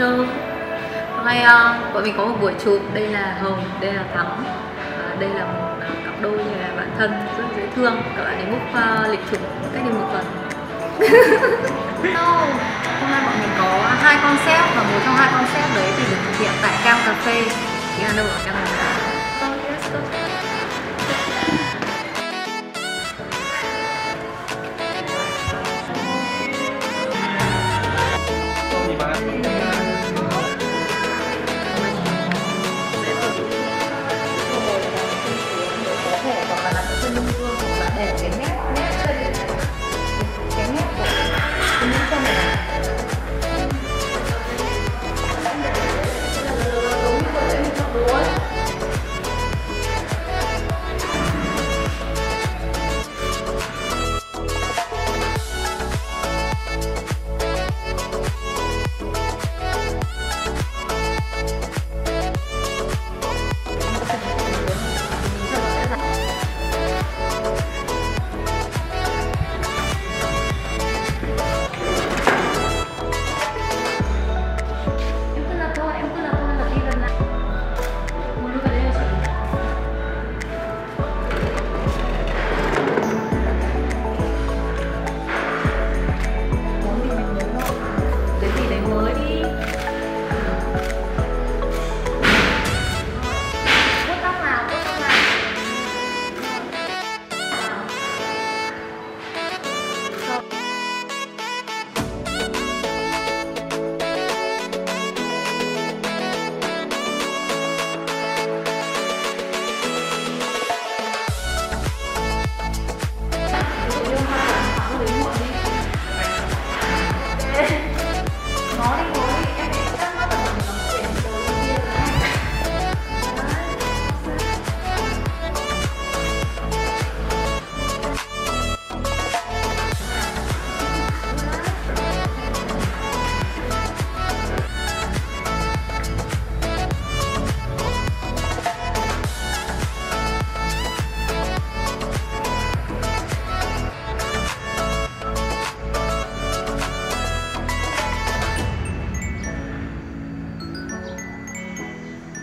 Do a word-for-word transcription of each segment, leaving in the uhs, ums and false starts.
Hello. Hôm nay uh, bọn mình có một buổi chụp. Đây là Hồng, đây là Thắng. uh, Đây là một uh, cặp đôi nhà bạn thân rất dễ thương. Các bạn ấy book uh, lịch chụp cách đây một tuần. Hello. Hôm nay bọn mình có hai concept, và một trong hai concept đấy thì được thực hiện tại Cam Cà Phê. Thì là đâu ở Cam Cà Phê.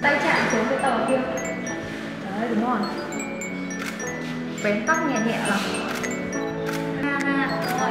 Tay chạm xuống cái tàu kia. Đấy, đúng rồi. Bén tóc nhẹ nhẹ lắm. Ha ha, rồi.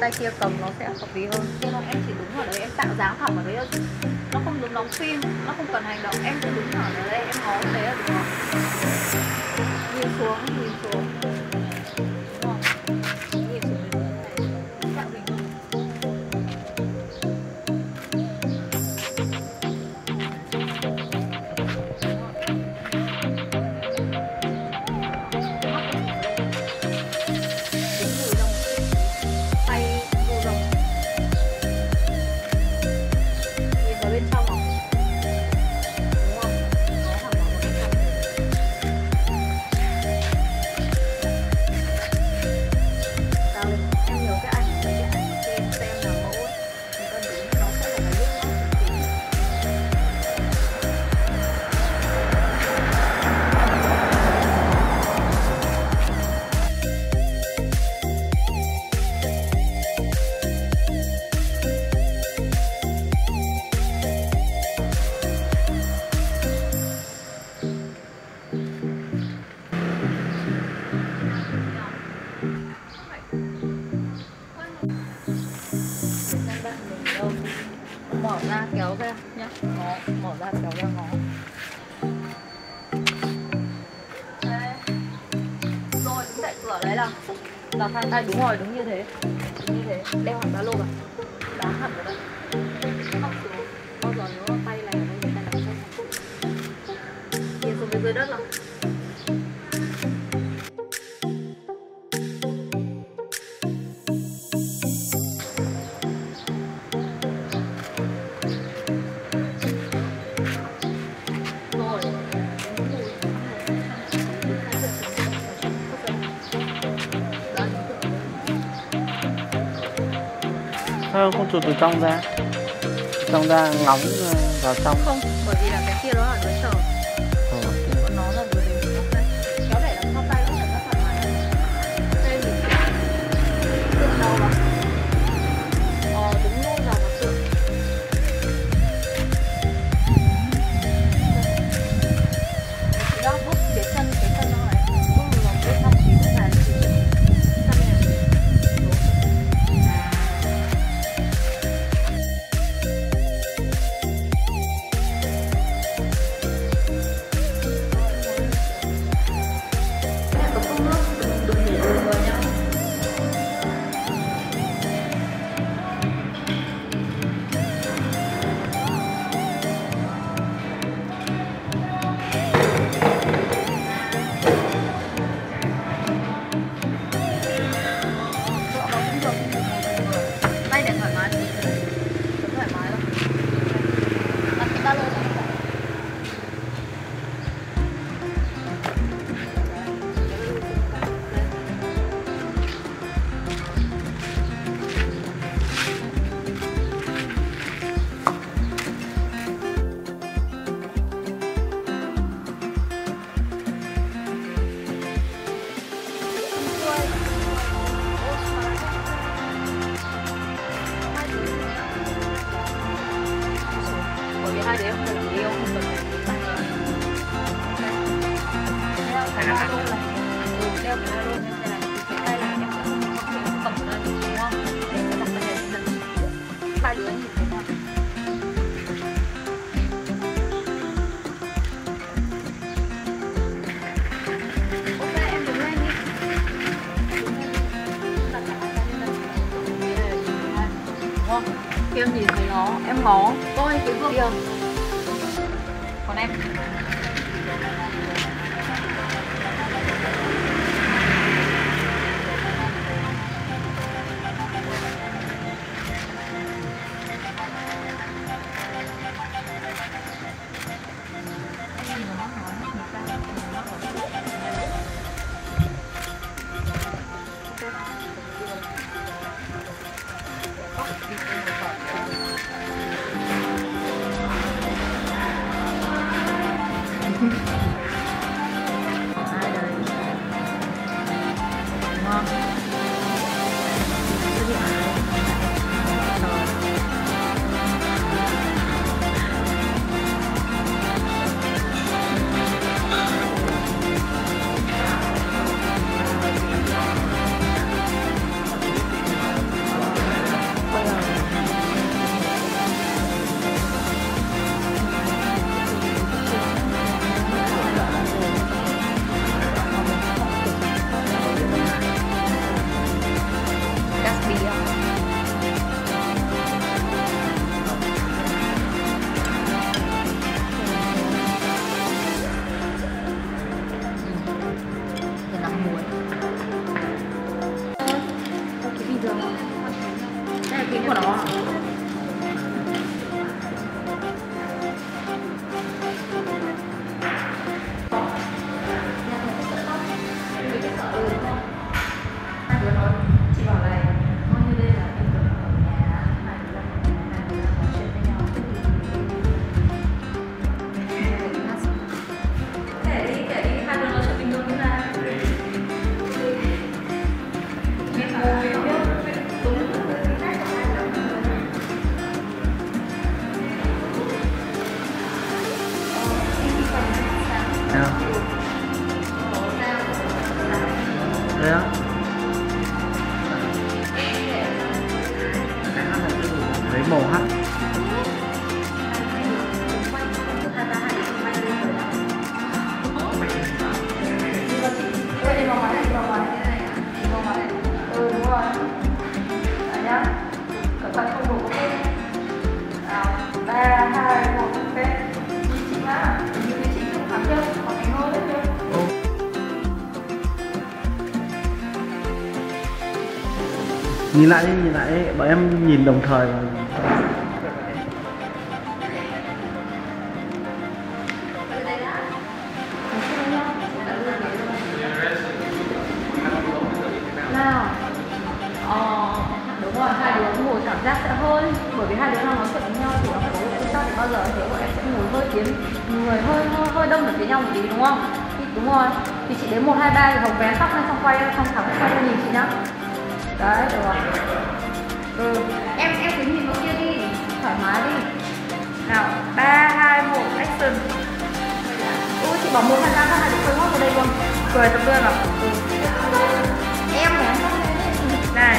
Tay kia cầm nó sẽ hợp lý hơn. Nhưng mà em chỉ đúng ở đấy, em tạo dáng thẳng ở đấy thôi. Nó không đúng đóng phim, nó không cần hành động. Em cứ đúng ở đấy, em ngó thế là đúng không? Nhìn xuống, nhìn xuống. mở ra kéo ra nhá, ngó, mở ra kéo ra ngó. Đấy. Rồi đứng tại cửa đấy là là thang tay, đúng rồi, đúng như thế, đúng như thế, đeo hẳn ba lô vào, đá hẳn vào đây. Không xuống, bao giờ nếu mà tay này nó sẽ đặt vào trong. Nhìn xuống cái dưới đất nào. Không, không chụp từ trong ra, trong ra ngóng vào trong. Không, bởi vì là cái kia đó là dưới sờ. Ừ. Còn nó là dưới dưới dưới tay. Kéo để làm sao tay cũng phải thoải mái. Đây mình tượng đâu mà. Ờ, đúng đâu là một tượng. Cái đó vứt cái chân, cái chân nó lại. Vứt lòng vứt xong thì nó dài thì chân. Em nhìn thấy nó, em ngó. Tôi cái vương kia. Còn em lấy màu hắc. Nhìn lại đi, nhìn lại đi, bọn em nhìn đồng thời. Đấy, được rồi. Ừ, em em cứ nhìn chỗ kia đi, thoải mái đi. Nào, ba, hai, một, action. Ui, chị bỏ một phần ra hai đứa cười ngót vào đây luôn. Cười tập tươi vào. Ừ. Em này, này.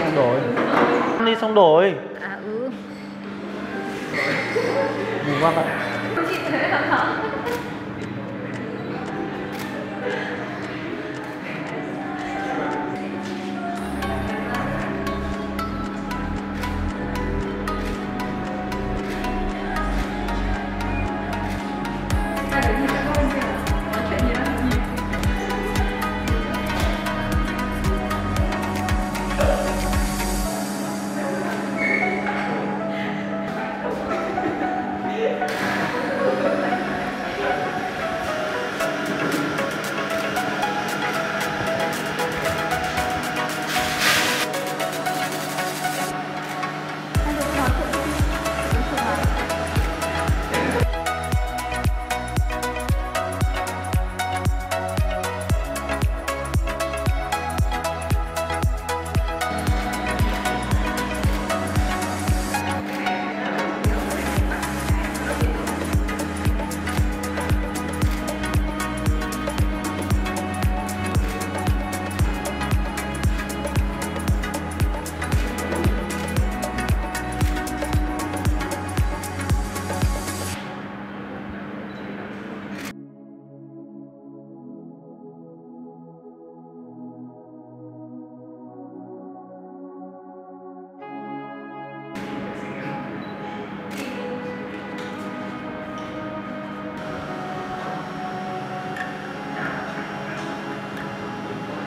xong đổi. Năm đi xong đổi. À ừ. Nhìn qua vậy. Chị thấy là khó.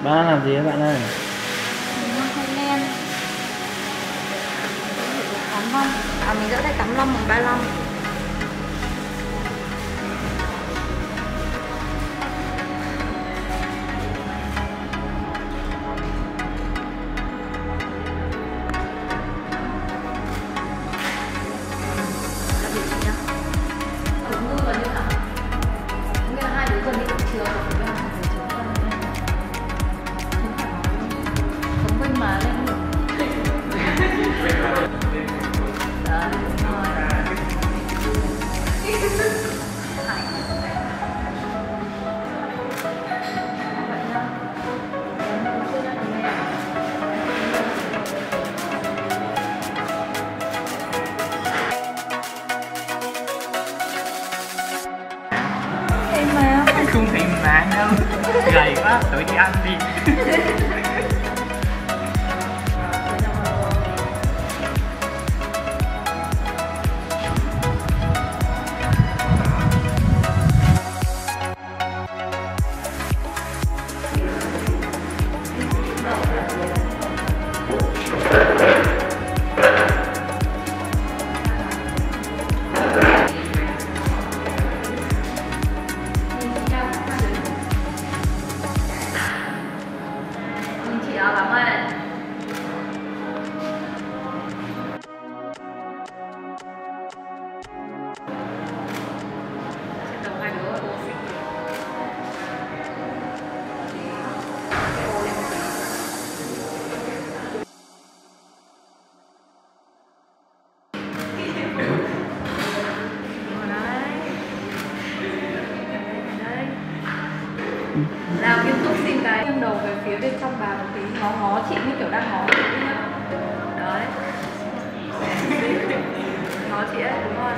Bạn đang làm gì các bạn ơi? Mình mang khăn len. Tắm không? À mình dỡ tay tắm lông bằng ba lông. Không thấy mà ăn đâu, gầy quá, tối đi ăn đi. Hãy subscribe cho kênh Ghiền Mì Gõ để không bỏ lỡ phía bên trong vào một tí, ngó ngó chị như kiểu đang ngó chị nhá. Đấy. Ngó chị ấy, đúng không?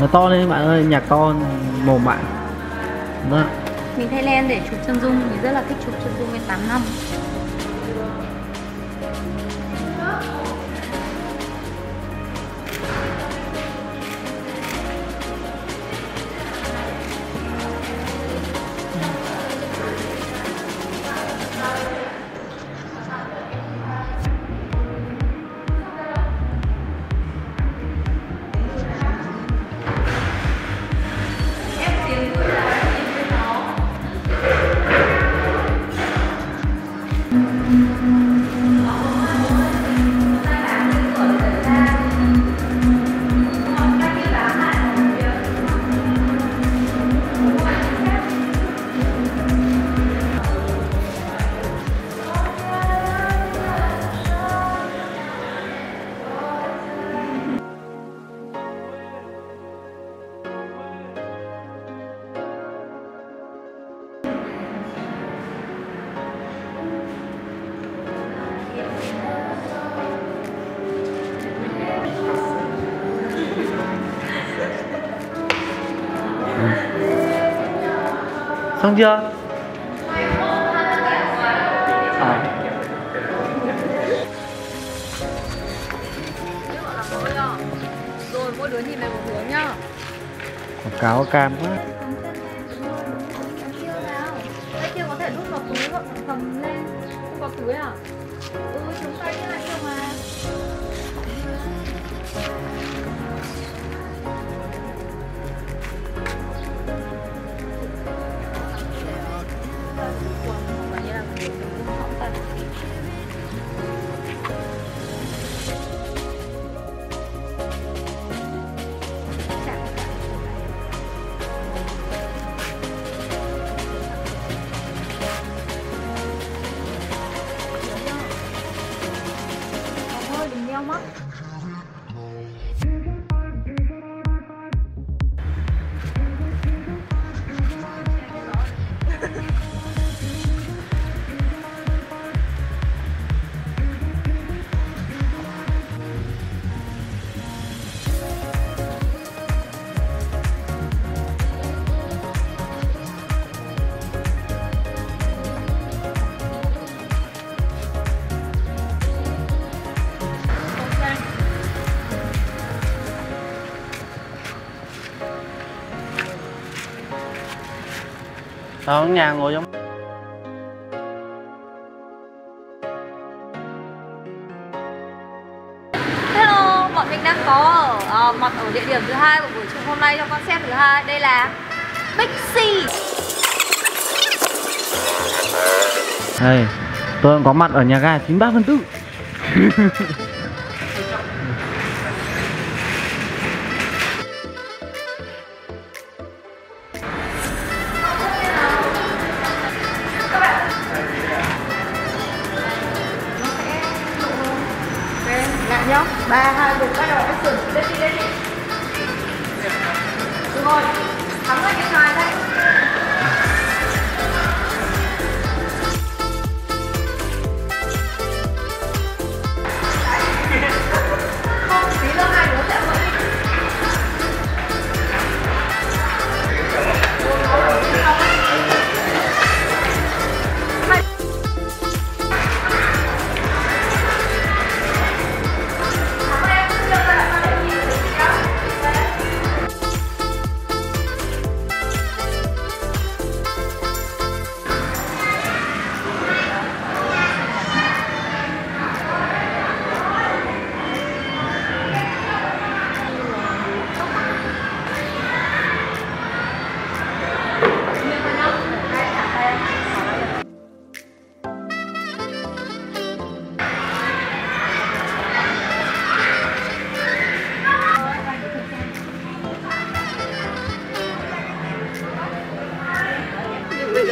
Nó to lên bạn ơi, nhạc to mồm bạn. Đó. Mình thay len để chụp chân dung, mình rất là thích chụp chân dung lên tám năm. Xong chưa? À. Rồi mỗi đứa nhìn này một hướng nhá. Quảng cáo cam quá. Cái kia có thể đút vào túi hoặc cầm lên. Không vào túi à? Ừ, chúng ta như này không à? Tao ở nhà ngồi giống hello, bọn mình đang có ở uh, mặt ở địa điểm thứ hai của buổi chụp hôm nay trong concept thứ hai. Đây là Big C. Đây, tôi cũng có mặt ở nhà ga chín ba phần tư. Hãy subscribe cho kênh Tim Sơn Vlog để không bỏ lỡ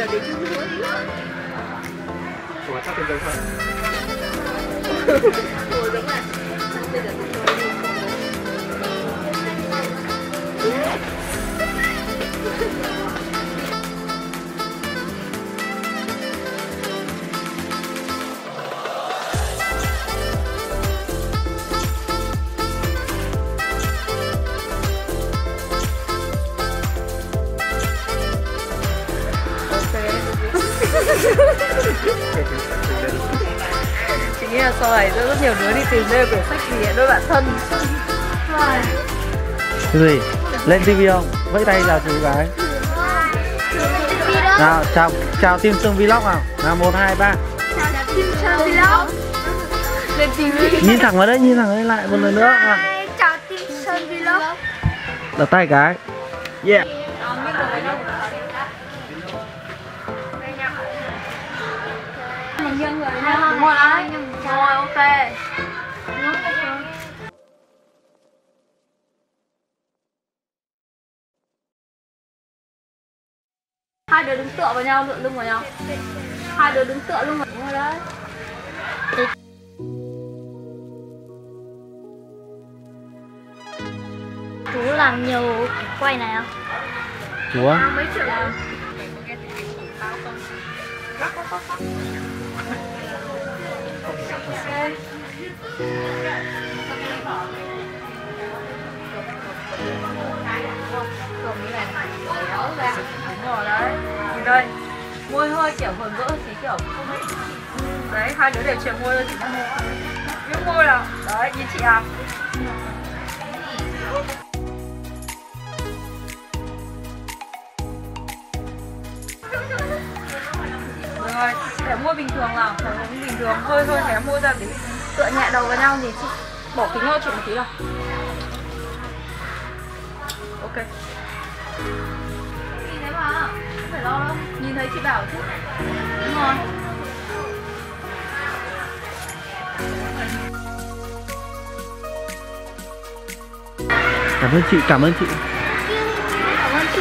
là cái chữ nữa. Ủa, chắc tên giống thật. Ủa, đúng rồi. Chắc tên là thật rồi. Chính là sau này rất nhiều đứa đi tìm nơi quyển sách gì đôi bạn thân. Cái gì? Lên tivi không? Vẫy tay chào chú gái. Nào, chào chào Tim Sơn Vlog nào. Nào một hai ba. Chào Tim Sơn Vlog. Lên tivi. Nhìn thẳng vào đấy, nhìn thẳng vào đây lại một lần nữa. Chào Tim Sơn Vlog. Đặt tay cái. Yeah. Nhân rồi nha. Đúng rồi đấy. Rồi ok. Hai đứa đứng tựa vào nhau, tựa lưng vào nhau. Hai đứa đứng tựa lưng vào nhau. Đúng rồi đấy. Chú làm nhiều quay này không? Chú á? Mấy triệu đồng. Đây, môi hơi kiểu hờn vỡ tí kiểu đấy, hai đứa đều chuyển môi lên chị môi những môi nào đấy như chị à. Rồi, để mua bình thường nào, phải uống bình thường, hơi hơi phải mua ra để tựa nhẹ đầu vào nhau thì chị bỏ kính hơi chị một tí nào. Ok. Nhìn thấy mà, không phải lo đâu. Nhìn thấy chị bảo chứ. Đúng rồi. Cảm ơn chị, cảm ơn chị. Cảm ơn chị.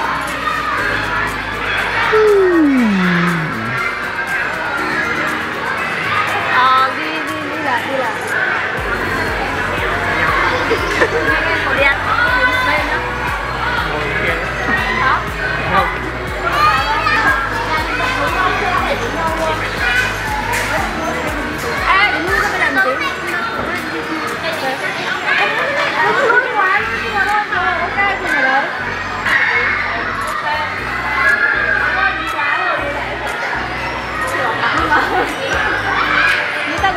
Kính chào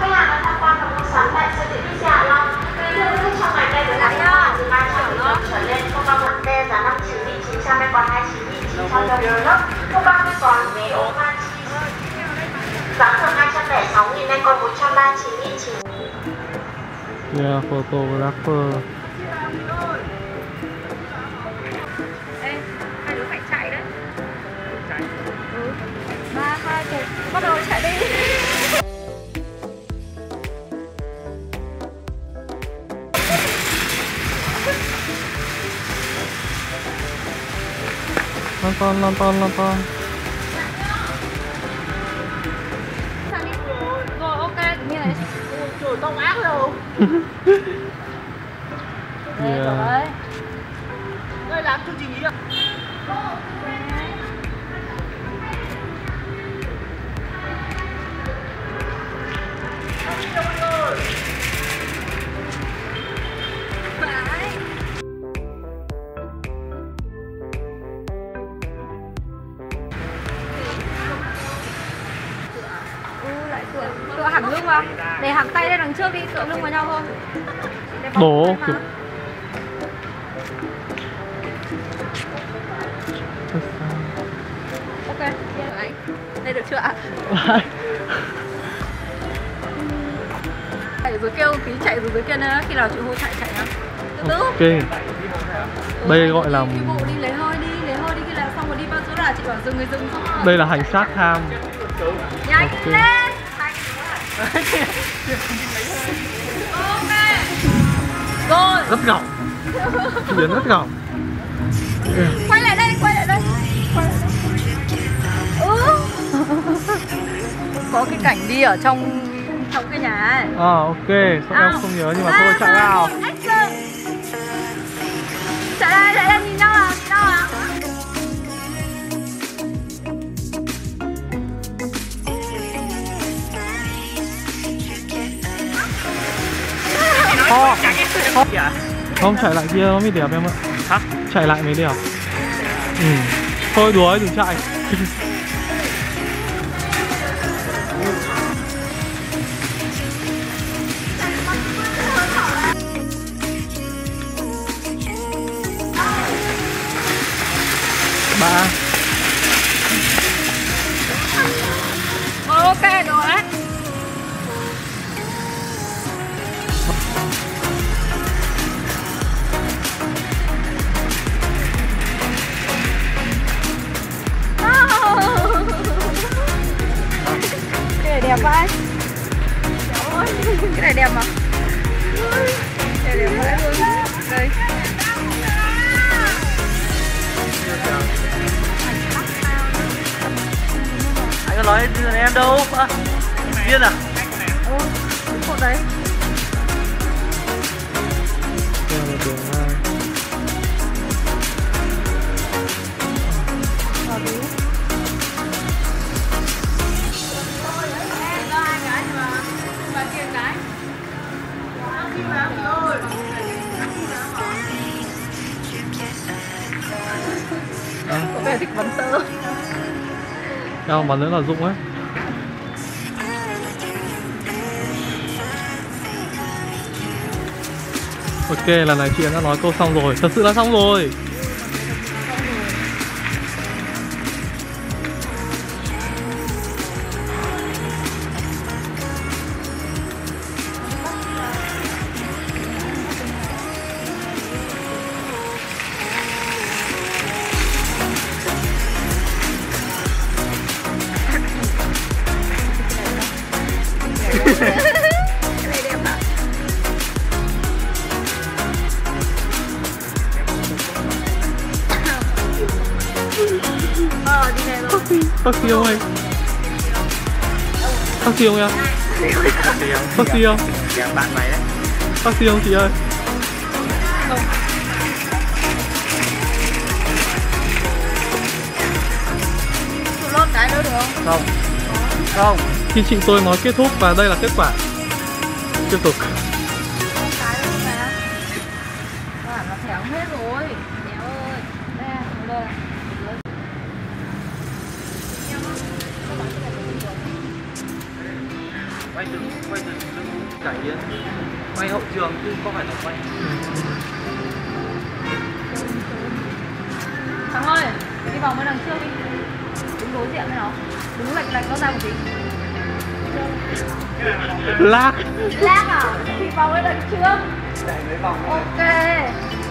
các bạn đã tham quan và mua sắm tại siêu thị Big C Hạ Long. Thưa quý vị, trong ngày nay với giá cả từ ba trăm nghìn đồng trở lên, không bao gồm vé giá năm mươi chín nghìn chín trăm hay còn hai mươi chín nghìn chín trăm đồng một lớp, không bao gồm còn vé ô van giá từ hai trăm lẻ sáu nghìn hay còn một trăm ba mươi chín nghìn chín trăm. Yeah, photographer. Ê, hai đứa phải chạy đấy. Chạy. Ừ. ba, hai, một, bắt đầu chạy đi. Lon ton, lon ton, lon ton. Rồi ok, như này chủ tông ác rồi. Đây rồi. Đây làm chương trình gì ạ? Tựa hẳn lưng vào, để hẳn tay lên đằng trước đi, tựa lưng vào nhau thôi. Bố kiểu... Ok, đây được chưa ạ? Chạy dưới kêu tí chạy dưới kia nữa, khi nào chị hô chạy chạy nhá. Từ từ. Ok. Đây gọi là... Cái bộ đi lấy hơi đi, lấy hơi đi, khi nào xong rồi đi bao số là chị bảo dừng người dừng xong. Đây là hành xác tham. Nhanh lên! Ok. Rồi. Rất ngọng. Biến rất ngọng. Quay lại đây, quay lại đây. Quay lại đây. Ừ. Có cái cảnh đi ở trong trong cái nhà ấy. À ok, sao à, em không nhớ nhưng mà thôi chạy vào. Chạy đây, chạy đây nhìn nhau nào, nhìn nhau nào. Không, không chạy lại kia nó mới đẹp em ạ. Hả? Chạy lại mới đẹp. Ừ. Thôi đuối đừng chạy. Ba. Ok rồi. Đẹp vậy. Cái này đẹp mà. Cái này đẹp quá luôn. Đây. Anh có nói với em đâu à? Điên à? Ôi, cái bộ đấy. Bắn tơ. Đâu bắn nữa là Dũng ấy. Ok, lần này chị đã nói câu xong rồi. Thật sự là xong rồi. Tắc tiêu ơi. Tắc tiêu ơi. Tắc tiêu. Bạn mày đấy. Tắc tiêu chị ơi. Không. Tụi lót cái nữa được không? Không. Không. Khi chị tôi nói kết thúc và đây là kết quả. Tiếp tục. Cái nữa mà. Bạn nó thẻo hết rồi. Đéo ơi. Đây à, đây à. Quay từ quay từ cải tiến, quay hậu trường chứ không phải là quay. Thằng ơi, đi vòng bên đằng trước đi. Đứng đối diện với nó, đứng lệch lệch nó ra một tí. Lát. Lát à? Thì vòng bên đằng trước. Chạy mấy vòng. Ok.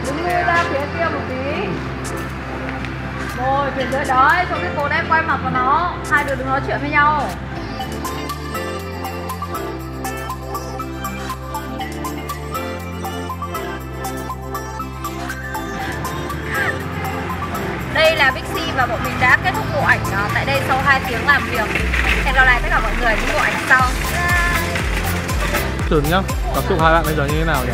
Đứng ra phía kia một tí. Rồi tuyệt vời đấy, cho cái cô đấy quay mặt vào nó, hai đứa đừng nói chuyện với nhau. Đây là Big C và bọn mình đã kết thúc bộ ảnh tại đây sau hai tiếng làm việc. Hẹn gặp lại tất cả mọi người những bộ ảnh sau. Thử nhá, cảm xúc hai bạn bây giờ như thế nào nhỉ?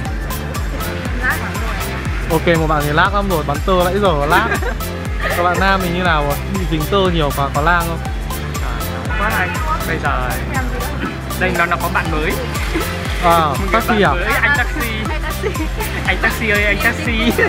Ok, một bạn thì lag lắm rồi, bắn tơ nãy giờ lag. Các bạn nam mình như nào rồi? Bị dính tơ nhiều quá, có lag không? Quá hay, bây giờ đây nó, nó có bạn mới. À, taxi à? Mới, anh taxi. Anh taxi ơi, anh taxi.